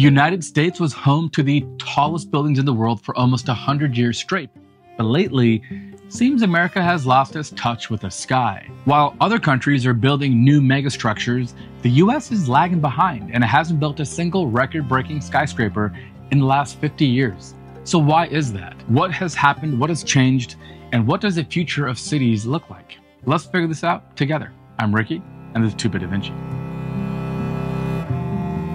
The United States was home to the tallest buildings in the world for almost 100 years straight, but lately, seems America has lost its touch with the sky. While other countries are building new megastructures, the US is lagging behind and it hasn't built a single record-breaking skyscraper in the last 50 years. So why is that? What has happened? What has changed? And what does the future of cities look like? Let's figure this out together. I'm Ricky, and this is Two Bit da Vinci.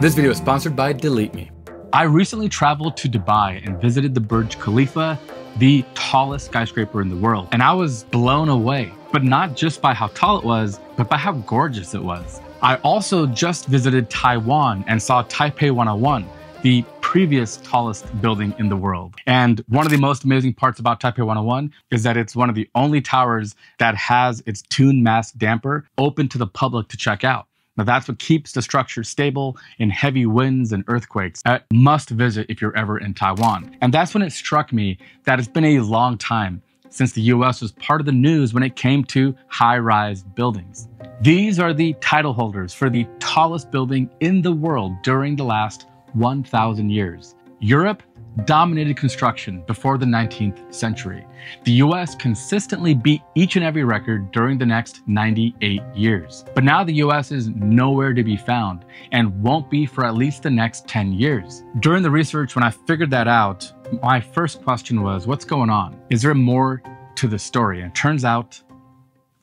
This video is sponsored by Delete Me. I recently traveled to Dubai and visited the Burj Khalifa, the tallest skyscraper in the world. And I was blown away, but not just by how tall it was, but by how gorgeous it was. I also just visited Taiwan and saw Taipei 101, the previous tallest building in the world. And one of the most amazing parts about Taipei 101 is that it's one of the only towers that has its tune mask damper open to the public to check out. Now that's what keeps the structure stable in heavy winds and earthquakes. A must visit if you're ever in Taiwan. And that's when it struck me that it's been a long time since the US was part of the news when it came to high-rise buildings. These are the title holders for the tallest building in the world during the last 1,000 years. Europe dominated construction before the 19th century. The US consistently beat each and every record during the next 98 years. But now the US is nowhere to be found and won't be for at least the next 10 years. During the research, when I figured that out, my first question was, what's going on? Is there more to the story? And it turns out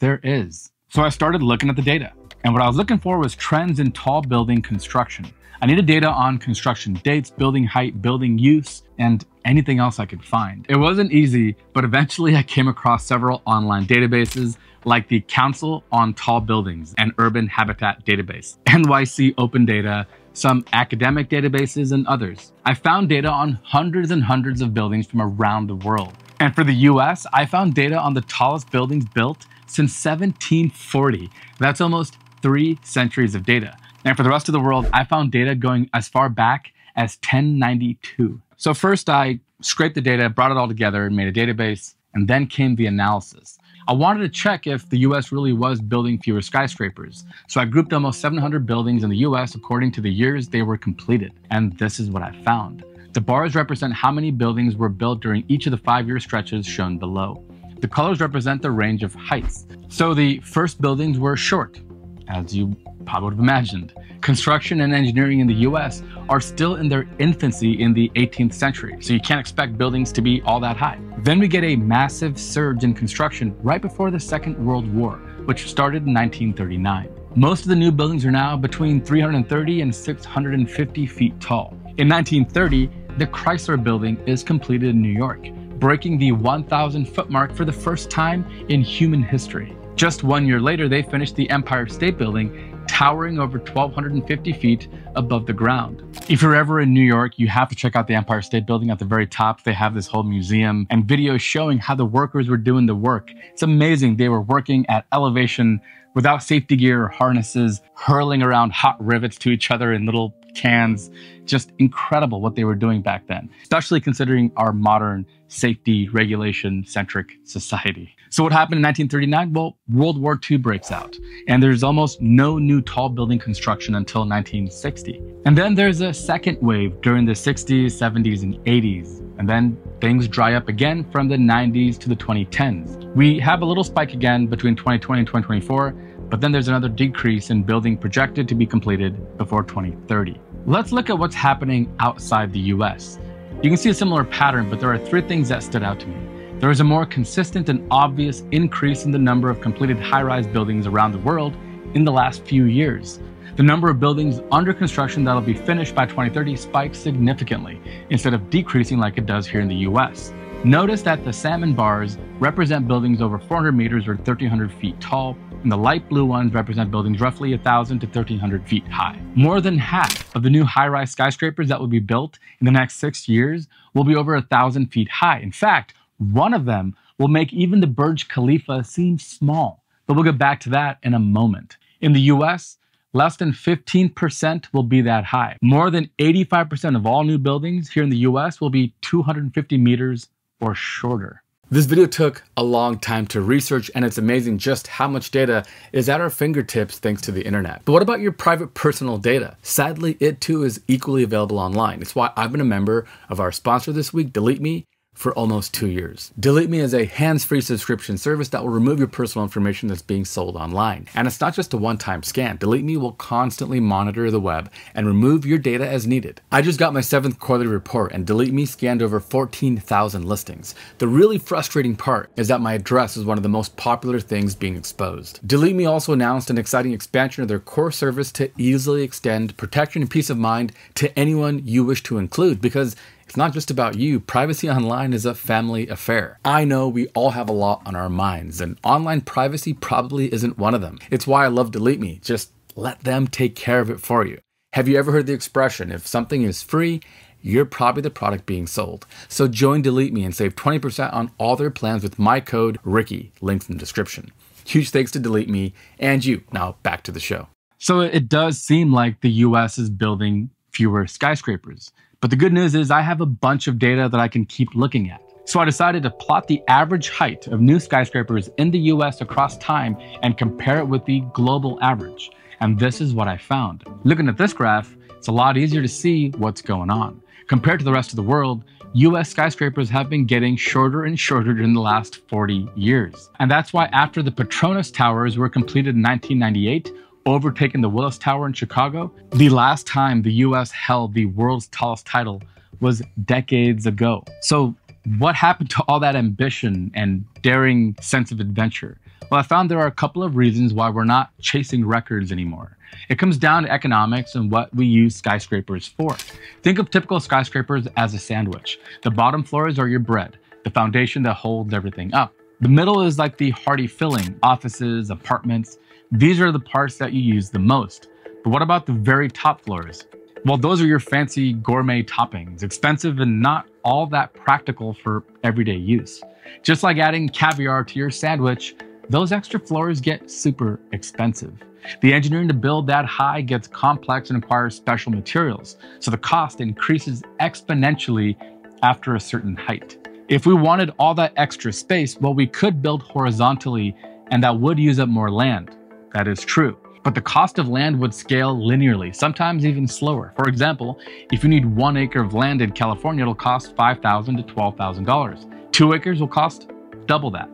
there is. So I started looking at the data. And what I was looking for was trends in tall building construction. I needed data on construction dates, building height, building use, and anything else I could find. It wasn't easy, but eventually I came across several online databases like the Council on Tall Buildings and Urban Habitat Database, NYC Open Data, some academic databases, and others. I found data on hundreds and hundreds of buildings from around the world. And for the US, I found data on the tallest buildings built since 1740. That's almost 3 centuries of data. And for the rest of the world, I found data going as far back as 1092. So first I scraped the data, brought it all together and made a database, and then came the analysis. I wanted to check if the US really was building fewer skyscrapers. So I grouped almost 700 buildings in the US according to the years they were completed. And this is what I found. The bars represent how many buildings were built during each of the 5-year stretches shown below. The colors represent the range of heights. So the first buildings were short, as you probably would have imagined. Construction and engineering in the US are still in their infancy in the 18th century, so you can't expect buildings to be all that high. Then we get a massive surge in construction right before the Second World War, which started in 1939. Most of the new buildings are now between 330 and 650 feet tall. In 1930, the Chrysler Building is completed in New York, breaking the 1,000 foot mark for the first time in human history. Just 1 year later, they finished the Empire State Building, towering over 1,250 feet above the ground. If you're ever in New York, you have to check out the Empire State Building. At the very top, they have this whole museum and videos showing how the workers were doing the work. It's amazing. They were working at elevation without safety gear or harnesses, hurling around hot rivets to each other in little cans. Just incredible what they were doing back then, especially considering our modern safety regulation-centric society. So what happened in 1939? Well, World War II breaks out, and there's almost no new tall building construction until 1960. And then there's a second wave during the 60s, 70s, and 80s. And then things dry up again from the 90s to the 2010s. We have a little spike again between 2020 and 2024, but then there's another decrease in building projected to be completed before 2030. Let's look at what's happening outside the US. You can see a similar pattern, but there are three things that stood out to me. There is a more consistent and obvious increase in the number of completed high-rise buildings around the world in the last few years. The number of buildings under construction that'll be finished by 2030 spikes significantly, instead of decreasing like it does here in the US. Notice that the salmon bars represent buildings over 400 meters or 1,300 feet tall, and the light blue ones represent buildings roughly 1,000 to 1,300 feet high. More than half of the new high-rise skyscrapers that will be built in the next 6 years will be over 1,000 feet high. In fact, one of them will make even the Burj Khalifa seem small, but we'll get back to that in a moment. In the US, less than 15% will be that high. More than 85% of all new buildings here in the US will be 250 meters or shorter. This video took a long time to research, and it's amazing just how much data is at our fingertips thanks to the internet. But what about your private personal data? Sadly, it too is equally available online. It's why I've been a member of our sponsor this week, Delete Me, for almost 2 years. Delete Me is a hands-free subscription service that will remove your personal information that's being sold online. And it's not just a one-time scan. Delete Me will constantly monitor the web and remove your data as needed. I just got my 7th quarterly report, and Delete Me scanned over 14,000 listings. The really frustrating part is that my address is one of the most popular things being exposed. Delete Me also announced an exciting expansion of their core service to easily extend protection and peace of mind to anyone you wish to include, because it's not just about you. Privacy online is a family affair. I know we all have a lot on our minds, and online privacy probably isn't one of them. It's why I love Delete Me. Just let them take care of it for you. Have you ever heard the expression, if something is free, you're probably the product being sold? So join Delete Me and save 20% on all their plans with my code Ricky, linked in the description. Huge thanks to Delete Me and you. Now back to the show. So it does seem like the US is building fewer skyscrapers. But the good news is I have a bunch of data that I can keep looking at. So I decided to plot the average height of new skyscrapers in the US across time and compare it with the global average. And this is what I found. Looking at this graph, it's a lot easier to see what's going on. Compared to the rest of the world, US skyscrapers have been getting shorter and shorter in the last 40 years. And that's why after the Petronas Towers were completed in 1998, overtaking the Willis Tower in Chicago, the last time the US held the world's tallest title was decades ago. So what happened to all that ambition and daring sense of adventure? Well, I found there are a couple of reasons why we're not chasing records anymore. It comes down to economics and what we use skyscrapers for. Think of typical skyscrapers as a sandwich. The bottom floors are your bread, the foundation that holds everything up. The middle is like the hearty filling, offices, apartments. These are the parts that you use the most. But what about the very top floors? Well, those are your fancy gourmet toppings, expensive and not all that practical for everyday use. Just like adding caviar to your sandwich, those extra floors get super expensive. The engineering to build that high gets complex and requires special materials, so the cost increases exponentially after a certain height. If we wanted all that extra space, well, we could build horizontally, and that would use up more land. That is true. But the cost of land would scale linearly, sometimes even slower. For example, if you need 1 acre of land in California, it'll cost $5,000 to $12,000. 2 acres will cost double that.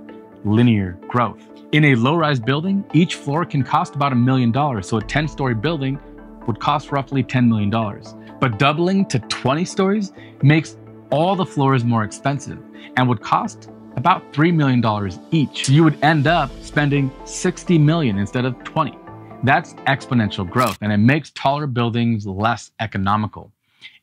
Linear growth. In a low-rise building, each floor can cost about $1 million. So a 10-story building would cost roughly $10 million. But doubling to 20 stories makes all the floors more expensive and would cost about $3 million each. You would end up spending $60 million instead of $20 million. That's exponential growth, and it makes taller buildings less economical.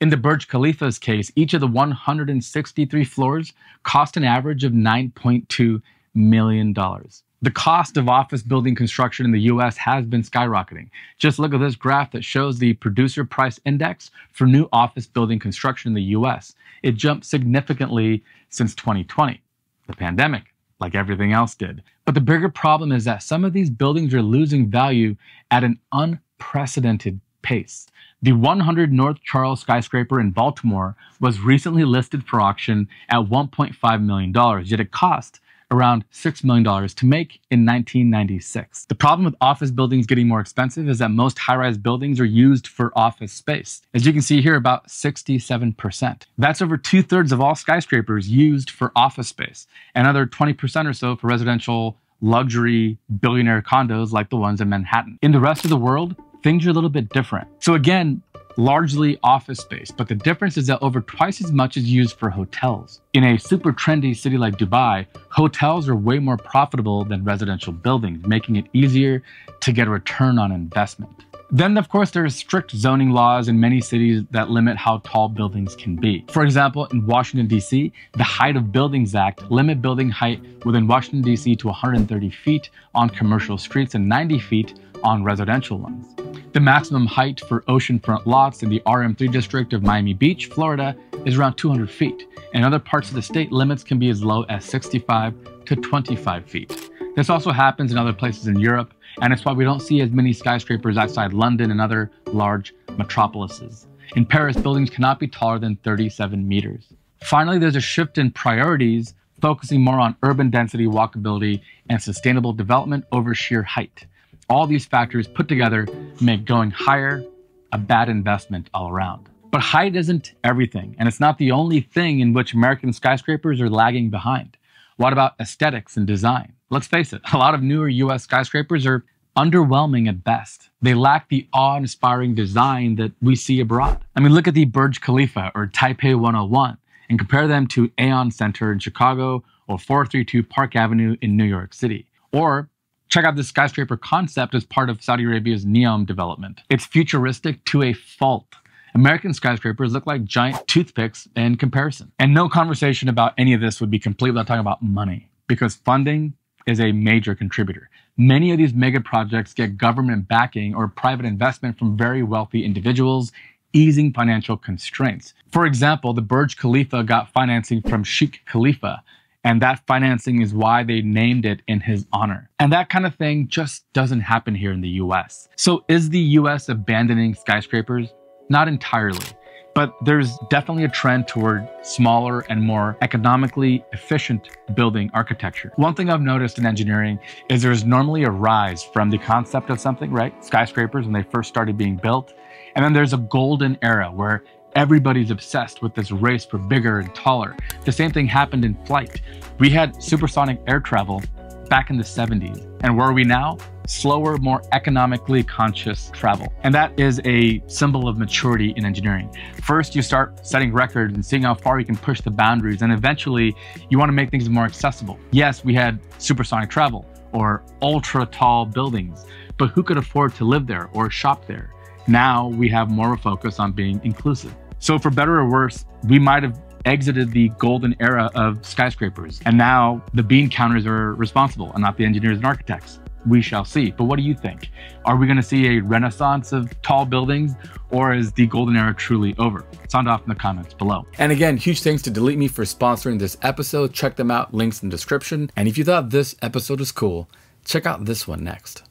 In the Burj Khalifa's case, each of the 163 floors cost an average of $9.2 million. The cost of office building construction in the US has been skyrocketing. Just look at this graph that shows the producer price index for new office building construction in the US. It jumped significantly since 2020. The pandemic, like everything else did. But the bigger problem is that some of these buildings are losing value at an unprecedented pace. The 100 North Charles skyscraper in Baltimore was recently listed for auction at $1.5 million, yet it cost around $6 million to make in 1996. The problem with office buildings getting more expensive is that most high-rise buildings are used for office space. As you can see here, about 67%. That's over 2/3 of all skyscrapers used for office space, another 20% or so for residential, luxury, billionaire condos like the ones in Manhattan. In the rest of the world, things are a little bit different. So again, largely office space, but the difference is that over twice as much is used for hotels. In a super trendy city like Dubai, hotels are way more profitable than residential buildings, making it easier to get a return on investment. Then, of course, there are strict zoning laws in many cities that limit how tall buildings can be. For example, in Washington, D.C., the Height of Buildings Act limits building height within Washington, D.C. to 130 feet on commercial streets and 90 feet on residential ones. The maximum height for oceanfront lots in the RM3 district of Miami Beach, Florida, is around 200 feet. In other parts of the state, limits can be as low as 65 to 25 feet. This also happens in other places in Europe, and it's why we don't see as many skyscrapers outside London and other large metropolises. In Paris, buildings cannot be taller than 37 meters. Finally, there's a shift in priorities focusing more on urban density, walkability, and sustainable development over sheer height. All these factors put together make going higher a bad investment all around. But height isn't everything, and it's not the only thing in which American skyscrapers are lagging behind. What about aesthetics and design? Let's face it, a lot of newer US skyscrapers are underwhelming at best. They lack the awe-inspiring design that we see abroad. I mean, look at the Burj Khalifa or Taipei 101 and compare them to Aon Center in Chicago or 432 Park Avenue in New York City. Or check out this skyscraper concept as part of Saudi Arabia's NEOM development. It's futuristic to a fault. American skyscrapers look like giant toothpicks in comparison. And no conversation about any of this would be complete without talking about money, because funding is a major contributor. Many of these mega projects get government backing or private investment from very wealthy individuals, easing financial constraints. For example, the Burj Khalifa got financing from Sheikh Khalifa, and that financing is why they named it in his honor. And that kind of thing just doesn't happen here in the US. So is the US abandoning skyscrapers? Not entirely, but there's definitely a trend toward smaller and more economically efficient building architecture. One thing I've noticed in engineering is there's normally a rise from the concept of something, right? Skyscrapers when they first started being built. And then there's a golden era where everybody's obsessed with this race for bigger and taller. The same thing happened in flight. We had supersonic air travel back in the 70s. And where are we now? Slower, more economically conscious travel. And that is a symbol of maturity in engineering. First, you start setting records and seeing how far you can push the boundaries. And eventually, you want to make things more accessible. Yes, we had supersonic travel or ultra tall buildings, but who could afford to live there or shop there? Now we have more of a focus on being inclusive. So for better or worse, we might have exited the golden era of skyscrapers. And now the bean counters are responsible and not the engineers and architects. We shall see. But what do you think? Are we going to see a renaissance of tall buildings, or is the golden era truly over? Sound off in the comments below. And again, huge thanks to Delete Me for sponsoring this episode. Check them out, links in the description. And if you thought this episode was cool, check out this one next.